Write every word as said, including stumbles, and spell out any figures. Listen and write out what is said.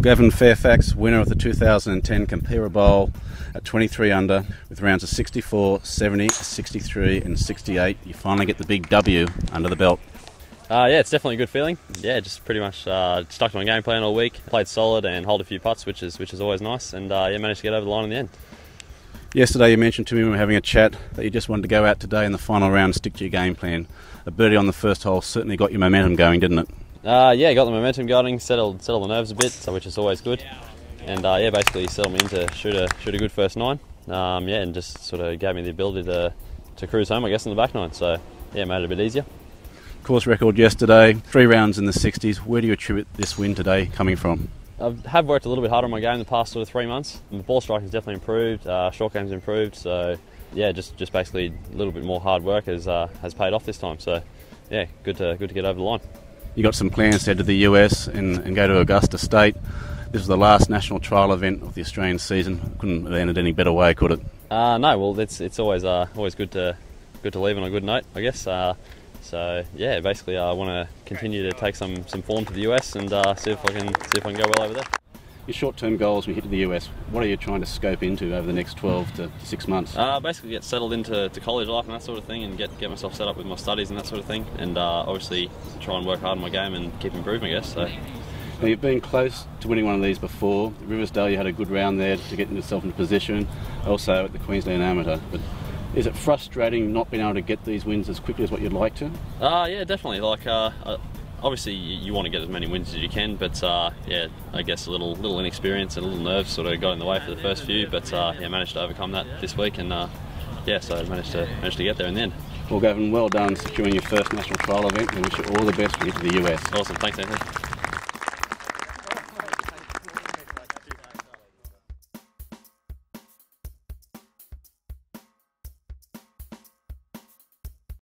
Well, Gavin Fairfax, winner of the two thousand ten Keperra Bowl at twenty-three under with rounds of sixty-four, seventy, sixty-three and sixty-eight. You finally get the big W under the belt. Uh, yeah, it's definitely a good feeling. Yeah, just pretty much uh, stuck to my game plan all week. Played solid and holed a few putts, which is which is always nice, and uh, yeah, managed to get over the line in the end. Yesterday you mentioned to me when we were having a chat that you just wanted to go out today in the final round and stick to your game plan. A birdie on the first hole certainly got your momentum going, didn't it? Uh, yeah, got the momentum going, settled settled the nerves a bit, so which is always good. And uh, yeah, basically settled me in to shoot a, shoot a good first nine. Um, yeah, and just sort of gave me the ability to, to cruise home, I guess, in the back nine. So yeah, made it a bit easier. Course record yesterday, three rounds in the sixties. Where do you attribute this win today coming from? I have worked a little bit harder on my game the past sort of three months. The ball striking's definitely improved, uh, short game's improved, so yeah, just, just basically a little bit more hard work has, uh, has paid off this time. So yeah, good to, good to get over the line. You got some plans to head to the U S and, and go to Augusta State. This was the last national trial event of the Australian season. Couldn't have ended any better way, could it? Uh, no, well it's, it's always, uh, always good to, good to leave on a good note, I guess. Uh, So yeah, basically I want to continue to take some some form to the U S and uh, see if I can see if I can go well over there. Your short-term goals when you hit to the U S, what are you trying to scope into over the next twelve to six months? Uh, basically get settled into to college life and that sort of thing, and get, get myself set up with my studies and that sort of thing, and uh, obviously try and work hard on my game and keep improving, I guess. So. Now, you've been close to winning one of these before. At Riversdale you had a good round there to get yourself into position, also at the Queensland Amateur. But is it frustrating not being able to get these wins as quickly as what you'd like to? Uh, yeah, definitely. Like, uh, obviously you, you want to get as many wins as you can, but uh, yeah, I guess a little little inexperience and a little nerves sort of got in the way for the first few, but uh, yeah, managed to overcome that this week, and uh, yeah, so I managed to managed to get there in the end. Well, Gavin, well done securing your first national trial event, and wish you all the best when you get to the U S. Awesome, thanks, Anthony.